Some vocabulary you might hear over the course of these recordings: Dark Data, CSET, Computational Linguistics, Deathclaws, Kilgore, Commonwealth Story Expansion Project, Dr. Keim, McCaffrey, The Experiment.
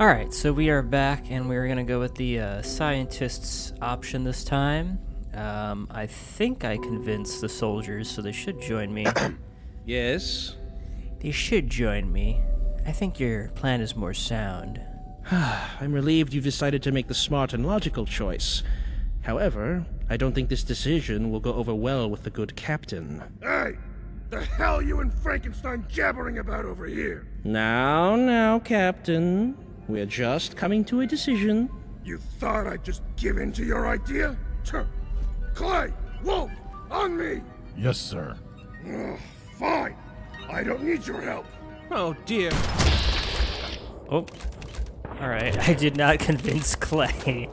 Alright, so we are back, and we're going to go with the scientists option this time. I think I convinced the soldiers, so they should join me. Yes? They should join me. I think your plan is more sound. I'm relieved you've decided to make the smart and logical choice. However, I don't think this decision will go over well with the good captain. Hey! The hell are you and Frankenstein jabbering about over here? Now, now, Captain. We're just coming to a decision. You thought I'd just give in to your idea? Clay! Wolf! On me! Yes, sir. Fine. I don't need your help. Oh, dear. Oh. Alright, I did not convince Clay.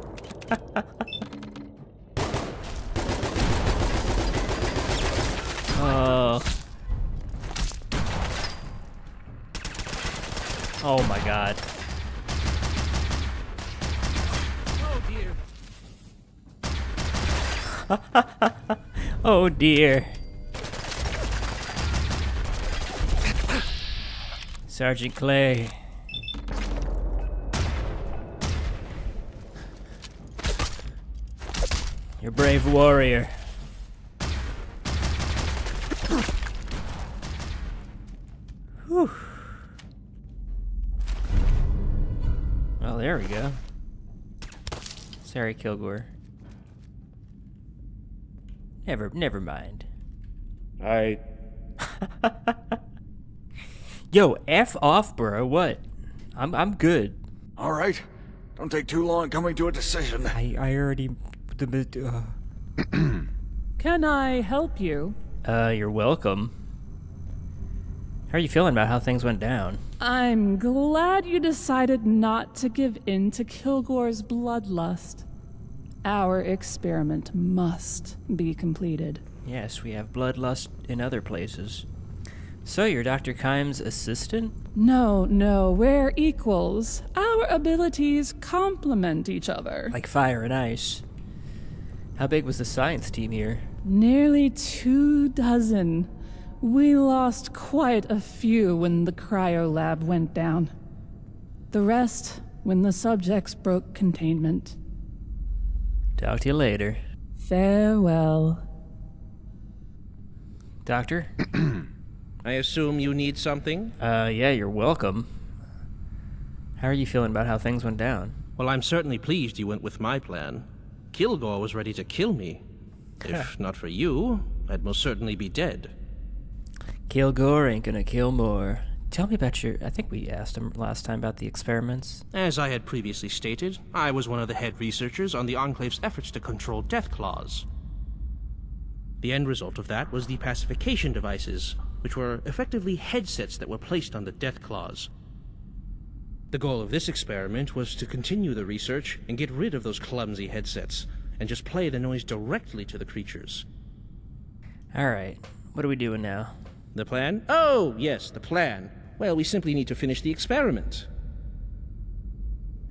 Oh my god. Oh dear. Oh dear. Sergeant Clay. Your brave warrior. Whew. Oh, there we go. Sorry, Kilgore. Never mind. I... Yo, F off, bro. What? I'm good. All right. Don't take too long coming to a decision. I already... Can I help you? You're welcome. How are you feeling about how things went down? I'm glad you decided not to give in to Kilgore's bloodlust. Our experiment must be completed. Yes, we have bloodlust in other places. So you're Dr. Kime's assistant? No, we're equals. Our abilities complement each other. Like fire and ice. How big was the science team here? Nearly 24. We lost quite a few when the cryo lab went down. The rest when the subjects broke containment. Talk to you later. Farewell. Doctor? I assume you need something? Yeah, you're welcome. How are you feeling about how things went down? Well, I'm certainly pleased you went with my plan. Kilgore was ready to kill me. If not for you, I'd most certainly be dead. Kilgore ain't gonna kill more. Tell me about your... I think we asked him last time about the experiments. As I had previously stated, I was one of the head researchers on the Enclave's efforts to control Deathclaws. The end result of that was the pacification devices, which were effectively headsets that were placed on the Deathclaws. The goal of this experiment was to continue the research and get rid of those clumsy headsets, and just play the noise directly to the creatures. Alright, what are we doing now? The plan? Oh, yes, the plan. Well, we simply need to finish the experiment.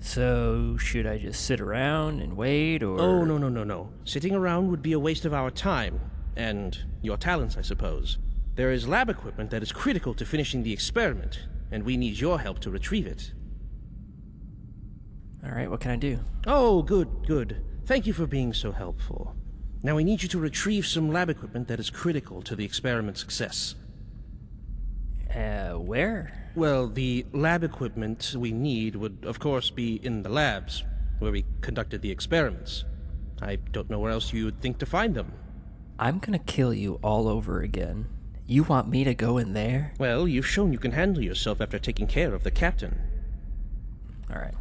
So, should I just sit around and wait, or...? Oh, no. Sitting around would be a waste of our time, and your talents, I suppose. There is lab equipment that is critical to finishing the experiment, and we need your help to retrieve it. Alright, what can I do? Oh, good. Thank you for being so helpful. Now we need you to retrieve some lab equipment that is critical to the experiment's success. Where? Well, the lab equipment we need would, of course, be in the labs, where we conducted the experiments. I don't know where else you would think to find them. I'm gonna kill you all over again. You want me to go in there? Well, you've shown you can handle yourself after taking care of the captain. Alright.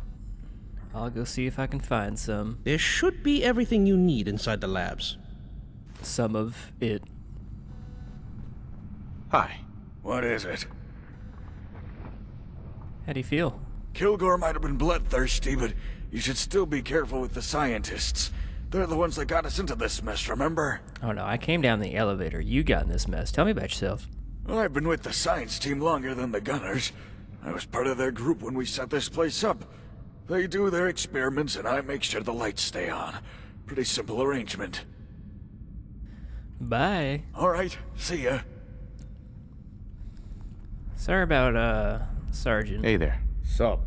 I'll go see if I can find some. There should be everything you need inside the labs. Some of it. Hi. What is it? How do you feel? Kilgore might have been bloodthirsty, but you should still be careful with the scientists. They're the ones that got us into this mess, remember? Oh no, I came down the elevator. You got in this mess. Tell me about yourself. Well, I've been with the science team longer than the gunners. I was part of their group when we set this place up. They do their experiments, and I make sure the lights stay on. Pretty simple arrangement. Bye. Alright, see ya. Sorry about, Sergeant. Hey there. Sup?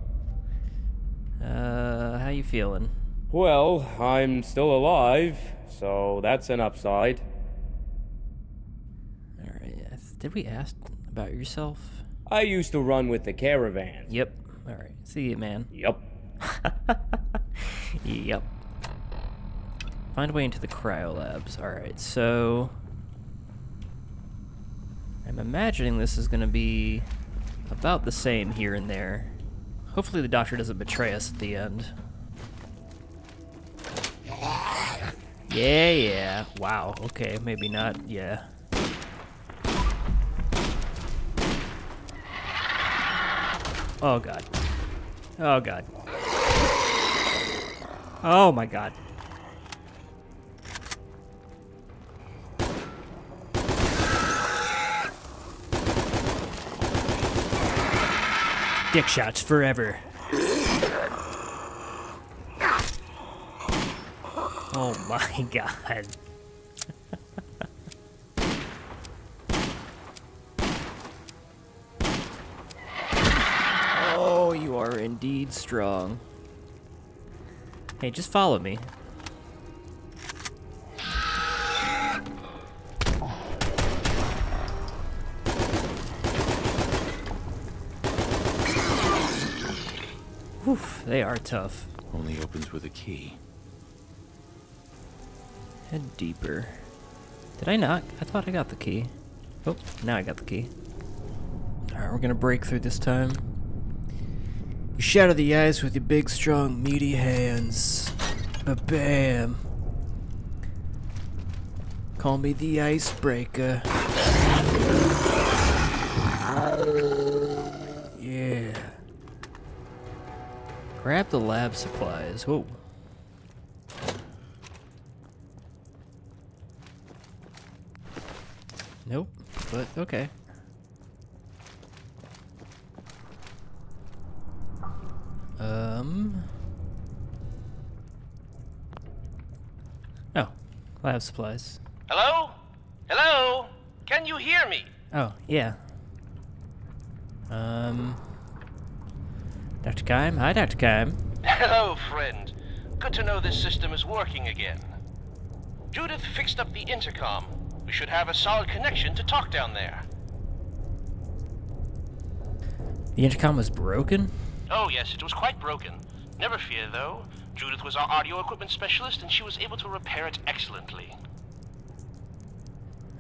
How you feeling? Well, I'm still alive, so that's an upside. Alright, did we ask about yourself? I used to run with the caravan. Yep. Alright, see you, man. Yep. Yep. Find a way into the cryolabs. Alright, so... I'm imagining this is going to be about the same here and there. Hopefully the doctor doesn't betray us at the end. Yeah, yeah. Wow, okay, maybe not, yeah. Oh, God. Oh, God. Oh, my God. Dick shots forever. Oh my God. Oh, you are indeed strong. Hey, just follow me. Oof, they are tough. Only opens with a key. Head deeper. Did I not? I thought I got the key. Oh, now I got the key. Alright, we're gonna break through this time. You shatter the ice with your big, strong, meaty hands. Ba-bam. Call me the icebreaker. Yeah. Grab the lab supplies. Whoa. Nope, but okay. Oh, lab supplies. Hello? Hello? Can you hear me? Oh, yeah. Dr. Keim? Hi, Dr. Keim. Hello, friend. Good to know this system is working again. Judith fixed up the intercom. We should have a solid connection to talk down there. The intercom was broken? Oh, yes, it was quite broken. Never fear, though. Judith was our audio equipment specialist, and she was able to repair it excellently.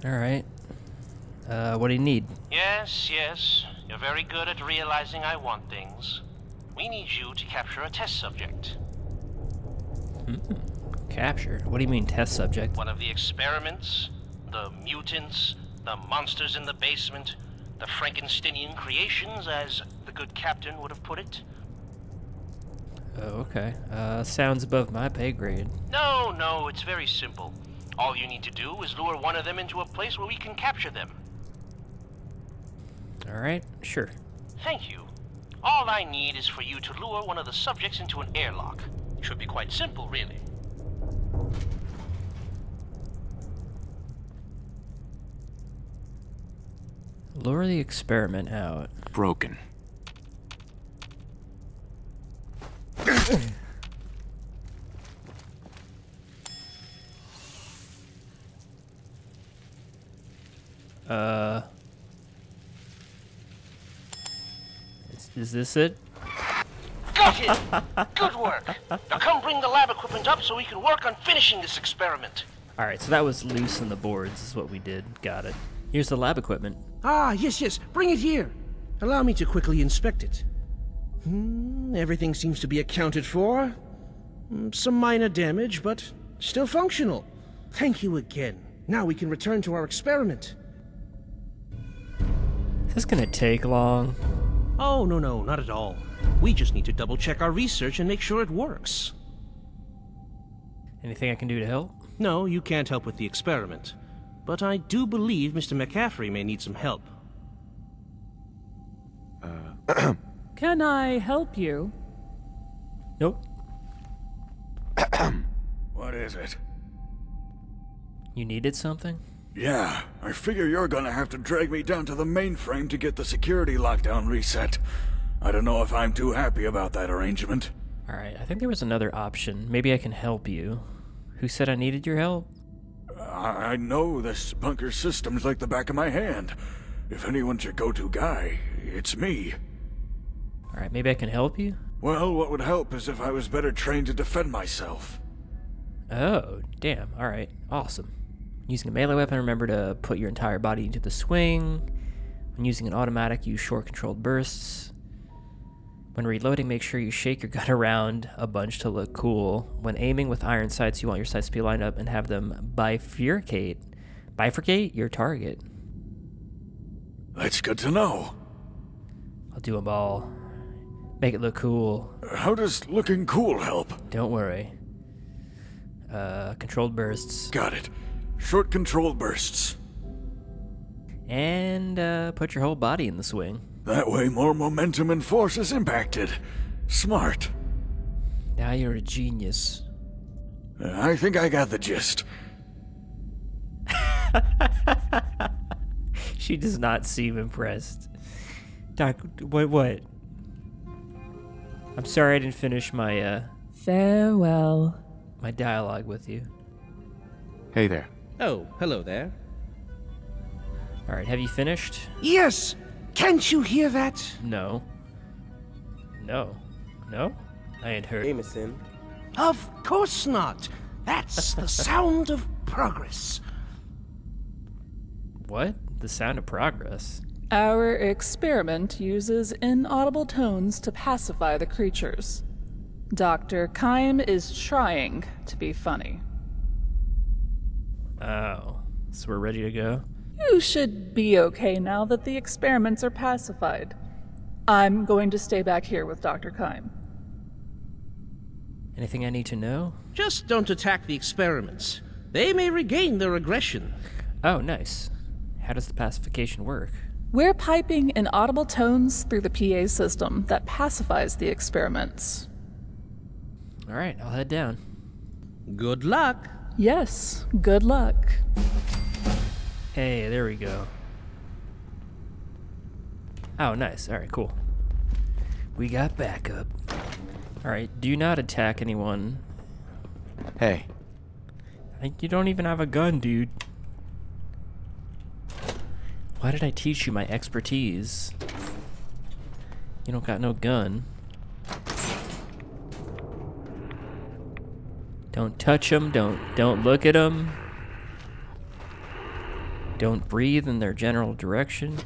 All right. What do you need? Yes, yes. You're very good at realizing I want things. We need you to capture a test subject. Capture? What do you mean, test subject? One of the experiments... the mutants, the monsters in the basement, the Frankensteinian creations, as the good captain would have put it. Oh, okay. Sounds above my pay grade. No, no, it's very simple. All you need to do is lure one of them into a place where we can capture them. Alright, sure. Thank you. All I need is for you to lure one of the subjects into an airlock. Should be quite simple, really. Lure the experiment out. Broken. Is this it? Got it! Good work! Now come bring the lab equipment up so we can work on finishing this experiment. Alright, so that was loose in the boards is what we did. Got it. Here's the lab equipment. Ah, yes, yes. Bring it here. Allow me to quickly inspect it. Everything seems to be accounted for. Some minor damage, but still functional. Thank you again. Now we can return to our experiment. Is this gonna take long? Oh, no, no, not at all. We just need to double-check our research and make sure it works. Anything I can do to help? No, you can't help with the experiment. But I do believe Mr. McCaffrey may need some help. Can I help you? Nope. What is it? You needed something? Yeah, I figure you're gonna have to drag me down to the mainframe to get the security lockdown reset. I don't know if I'm too happy about that arrangement. Alright, I think there was another option. Maybe I can help you. Who said I needed your help? I know this bunker system's like the back of my hand. If anyone's your go-to guy, it's me. Alright, maybe I can help you? Well, what would help is if I was better trained to defend myself. Oh, damn. Alright, awesome. Using a melee weapon, remember to put your entire body into the swing. When using an automatic, use short-controlled bursts. When reloading, make sure you shake your gun around a bunch to look cool. When aiming with iron sights, you want your sights to be lined up and have them bifurcate your target. That's good to know. I'll do them all. Make it look cool. How does looking cool help? Don't worry. Controlled bursts. Got it. Short controlled bursts. And put your whole body in the swing. That way more momentum and force is impacted. Smart. Now you're a genius. I think I got the gist. She does not seem impressed. Doc, what? I'm sorry I didn't finish my, Farewell. My dialogue with you. Hey there. Oh, hello there. Alright, have you finished? Yes! Can't you hear that? No. No. No? I ain't heard. Jameson. Of course not. That's the sound of progress. What? The sound of progress? Our experiment uses inaudible tones to pacify the creatures. Dr. Keim is trying to be funny. Oh. So we're ready to go? You should be okay now that the experiments are pacified. I'm going to stay back here with Dr. Keim. Anything I need to know? Just don't attack the experiments. They may regain their aggression. Oh, nice. How does the pacification work? We're piping inaudible tones through the PA system that pacifies the experiments. All right, I'll head down. Good luck. Yes, good luck. Hey, there we go. Oh, nice. All right, cool. We got backup. All right, do not attack anyone. Hey. I think you don't even have a gun, dude. Why did I teach you my expertise? You don't got no gun. Don't touch them. Don't look at them. Don't breathe in their general direction.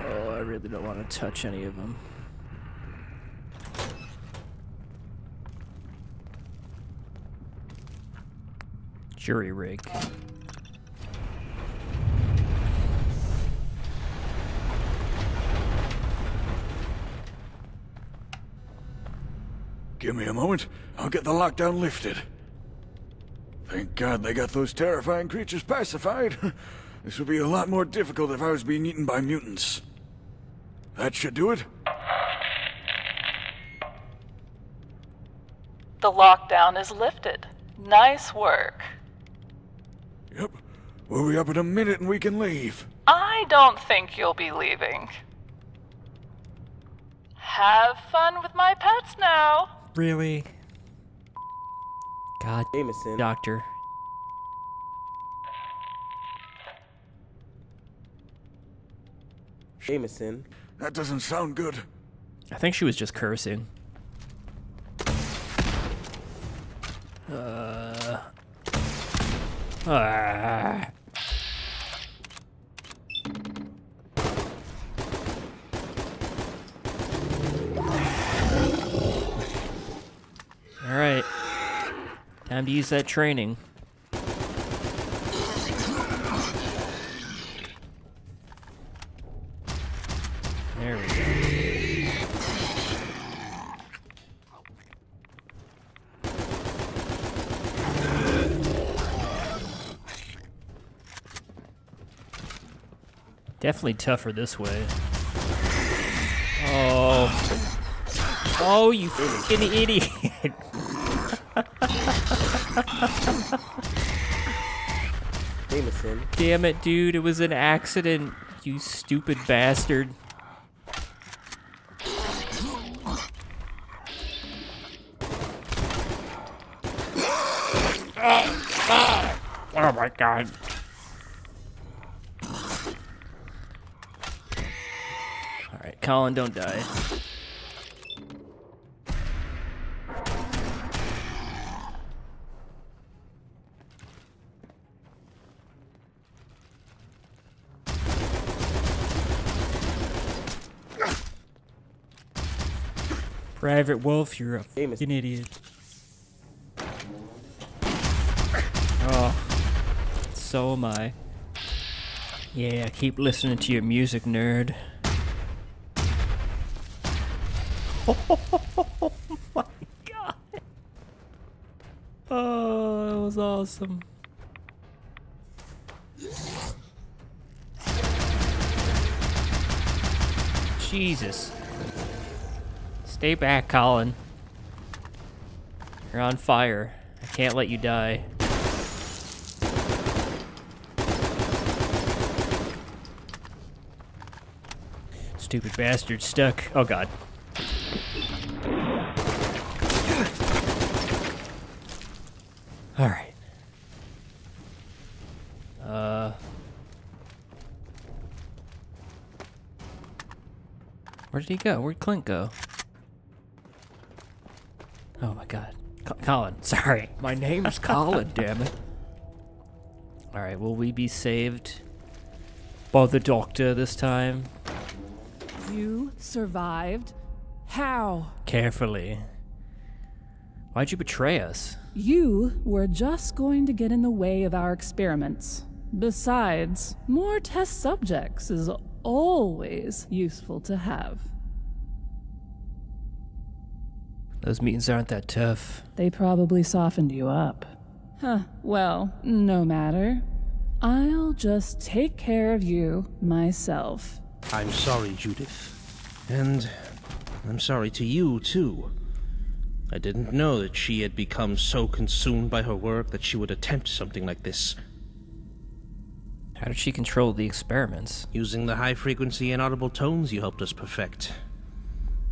Oh, I really don't want to touch any of them. Jury rig. Give me a moment, I'll get the lockdown lifted. Thank God they got those terrifying creatures pacified. This would be a lot more difficult if I was being eaten by mutants. That should do it. The lockdown is lifted. Nice work. Yep. We'll be up in a minute and we can leave. I don't think you'll be leaving. Have fun with my pets now. Really? God, Jameson. Doctor. Jameson. That doesn't sound good. I think she was just cursing. Alright. Time to use that training. There we go. Definitely tougher this way. Oh. Oh, you fucking idiot. Jameson. Damn it, dude. It was an accident, you stupid bastard. Oh my god. Alright, Colin, don't die. Private Wolf, you're a fucking idiot. Oh, so am I. Yeah, keep listening to your music, nerd. Oh my god. Oh, that was awesome. Jesus. Stay back, Colin. You're on fire. I can't let you die. Stupid bastard stuck. Oh god. Alright. Where did he go? Where'd Clint go? Oh my god. Colin, sorry. My name's Colin, damn it. Alright, will we be saved by the doctor this time? You survived? How? Carefully. Why'd you betray us? You were just going to get in the way of our experiments. Besides, more test subjects is always useful to have. Those meetings aren't that tough. They probably softened you up. Huh, well, no matter. I'll just take care of you myself. I'm sorry, Judith. And I'm sorry to you, too. I didn't know that she had become so consumed by her work that she would attempt something like this. How did she control the experiments? Using the high-frequency inaudible tones you helped us perfect.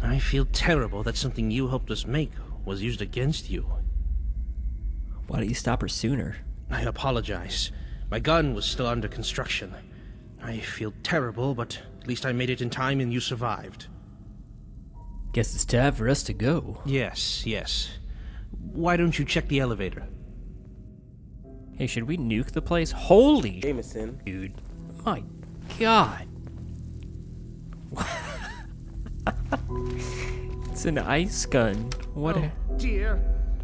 I feel terrible that something you helped us make was used against you. Why didn't you stop her sooner? I apologize. My gun was still under construction. I feel terrible, but at least I made it in time and you survived. Guess it's time for us to go. Yes, yes. Why don't you check the elevator? Hey, should we nuke the place? Holy Jameson. Dude. My god. It's an ice gun. What? Oh, dear.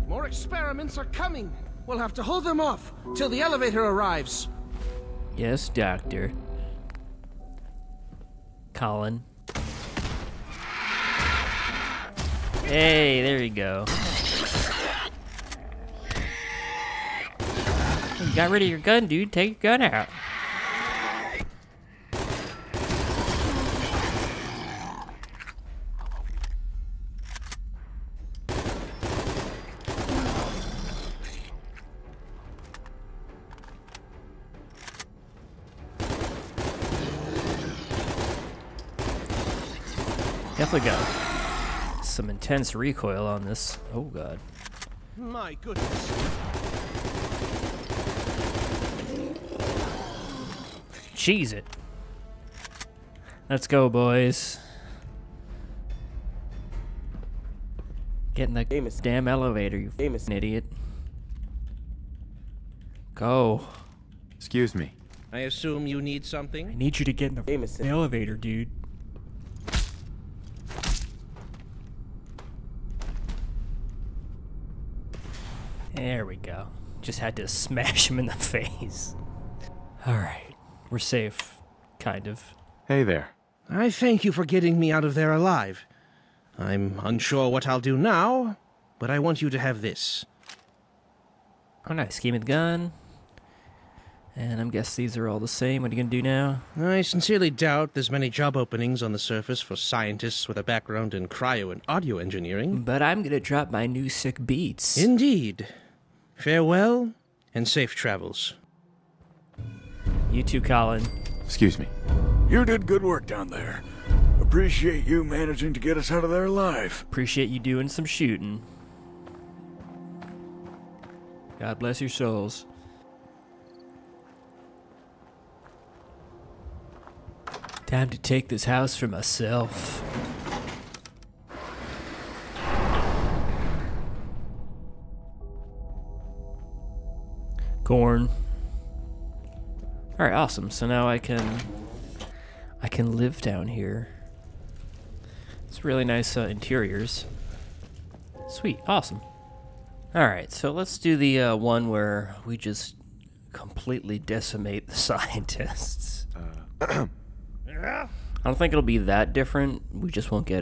More experiments are coming. We'll have to hold them off till the elevator arrives. Yes, doctor. Colin. Hey, there you go. You got rid of your gun, dude. Take your gun out. Definitely got some intense recoil on this. Oh god. My goodness. Cheese it. Let's go, boys. Get in the damn elevator, you famous idiot. Go. Excuse me. I assume you need something? I need you to get in the elevator, dude. There we go. Just had to smash him in the face. Alright, we're safe. Kind of. Hey there. I thank you for getting me out of there alive. I'm unsure what I'll do now, but I want you to have this. Oh nice, gave me the gun. And I guess these are all the same. What are you gonna do now? I sincerely doubt there's many job openings on the surface for scientists with a background in cryo and audio engineering. But I'm gonna drop my new sick beats. Indeed. Farewell, and safe travels. You too, Colin. Excuse me. You did good work down there. Appreciate you managing to get us out of there alive. Appreciate you doing some shooting. God bless your souls. Time to take this house for myself. Corn. Alright, awesome. So now I can live down here. It's really nice interiors. Sweet, awesome. Alright, so let's do the one where we just completely decimate the scientists. I don't think it'll be that different. We just won't get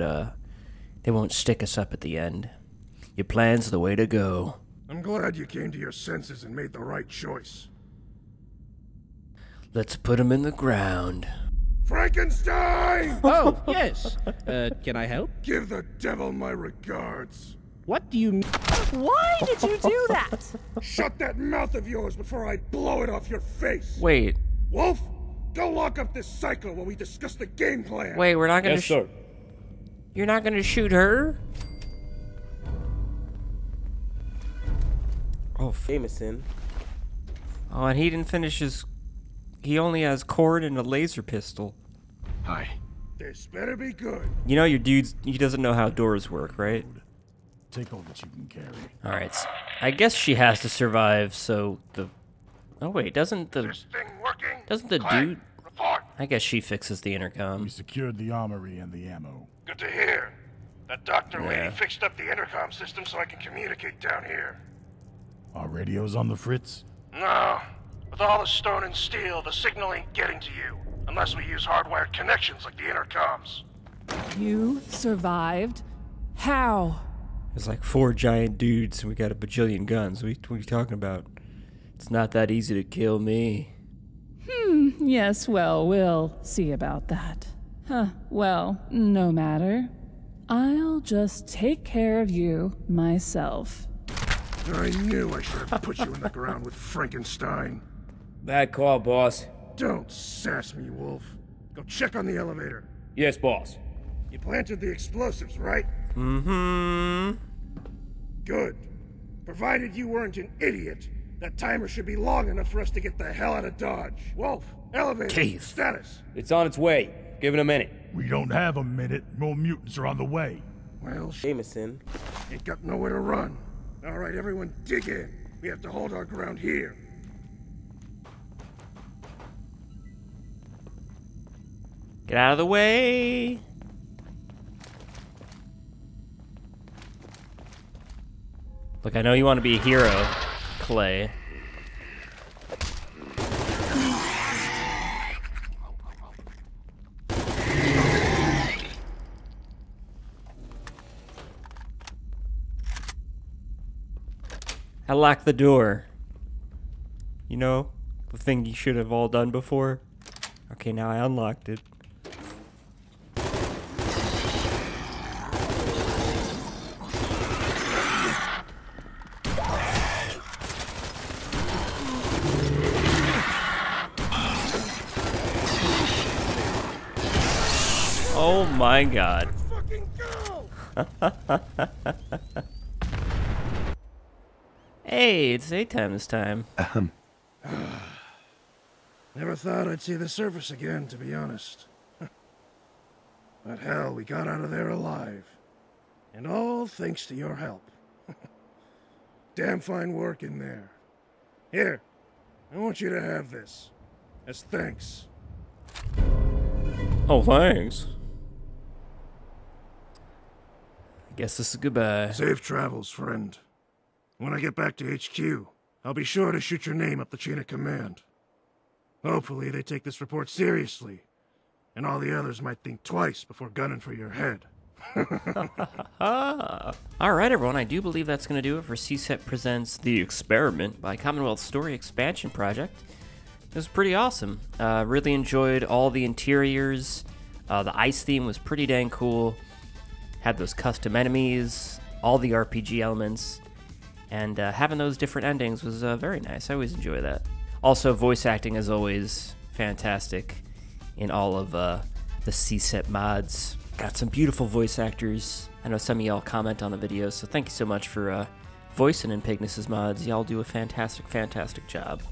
they won't stick us up at the end. Your plan's the way to go. I'm glad you came to your senses and made the right choice. Let's put him in the ground. Frankenstein! Oh, yes. Can I help? Give the devil my regards. What do you mean? Why did you do that? Shut that mouth of yours before I blow it off your face. Wait. Wolf? Go lock up this cycle while we discuss the game plan. Wait, we're not gonna. Yes, sir. You're not gonna shoot her. Oh, Jameson. Oh, and he didn't finish his. He only has cord and a laser pistol. Hi. This better be good. You know your dude's. He doesn't know how doors work, right? Take all that you can carry. All right. So I guess she has to survive. So the. Oh wait, doesn't the. This thing working? Doesn't the Clank, dude? Report. I guess she fixes the intercom. We secured the armory and the ammo. Good to hear. That doctor lady fixed up the intercom system so I can communicate down here. Our radio's on the fritz? No. With all the stone and steel, the signal ain't getting to you. Unless we use hardwired connections like the intercoms. You survived? How? It's like 4 giant dudes and we got a bajillion guns. What are you talking about? It's not that easy to kill me. Yes, well, we'll see about that. Huh, well, no matter. I'll just take care of you myself. I knew I should have put you in the ground with Frankenstein. Bad call, boss. Don't sass me, Wolf. Go check on the elevator. Yes, boss. You planted the explosives, right? Mm-hmm. Good. Provided you weren't an idiot. That timer should be long enough for us to get the hell out of Dodge. Wolf, elevator, status. It's on its way. Give it a minute. We don't have a minute. More mutants are on the way. Well, Jameson. Ain't got nowhere to run. All right, everyone dig in. We have to hold our ground here. Get out of the way. Look, I know you want to be a hero. Play. I locked the door. You know, the thing you should have all done before. Okay, now I unlocked it. Oh my god. Let's fucking go! Hey, it's daytime this time. Never thought I'd see the surface again, to be honest. But hell, we got out of there alive. And all thanks to your help. Damn fine work in there. Here, I want you to have this. As thanks. Oh, thanks. Guess this is goodbye. Safe travels, friend. When I get back to HQ, I'll be sure to shoot your name up the chain of command. Hopefully they take this report seriously, and all the others might think twice before gunning for your head. Alright everyone, I do believe that's going to do it for CSET Presents The Experiment by Commonwealth Story Expansion Project. It was pretty awesome. Really enjoyed all the interiors. The ice theme was pretty dang cool. Had those custom enemies, all the RPG elements, and having those different endings was very nice. I always enjoy that. Also, voice acting, as always, fantastic in all of the CSET mods. Got some beautiful voice actors. I know some of y'all comment on the videos, so thank you so much for voicing in Pignus's mods. Y'all do a fantastic, fantastic job.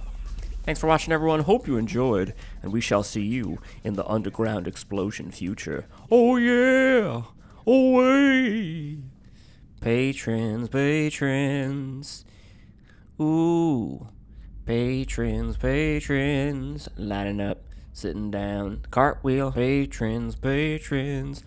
Thanks for watching, everyone. Hope you enjoyed, and we shall see you in the underground explosion future. Oh, yeah! Away! Patrons, patrons. Ooh. Patrons, patrons. Lining up, sitting down. Cartwheel. Patrons, patrons.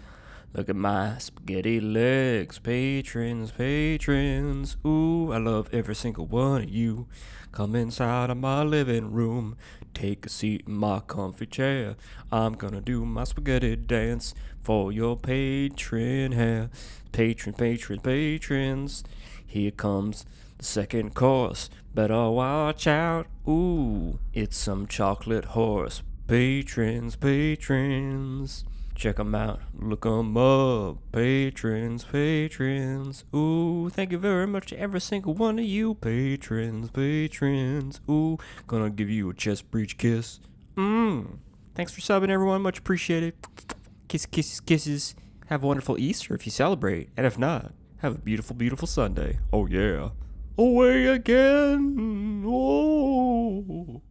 Look at my spaghetti legs. Patrons, patrons. Ooh, I love every single one of you. Come inside of my living room. Take a seat in my comfy chair. I'm gonna do my spaghetti dance for your patron hair. Patron, patron, patrons. Here comes the second course. Better watch out. Ooh, it's some chocolate horse. Patrons, patrons. Check them out. Look them up. Patrons, patrons. Ooh, thank you very much to every single one of you. Patrons, patrons. Ooh, gonna give you a chest breach kiss. Thanks for subbing, everyone. Much appreciated. Kiss, kisses, kisses. Have a wonderful Easter if you celebrate. And if not, have a beautiful, beautiful Sunday. Oh, yeah. Away again. Oh.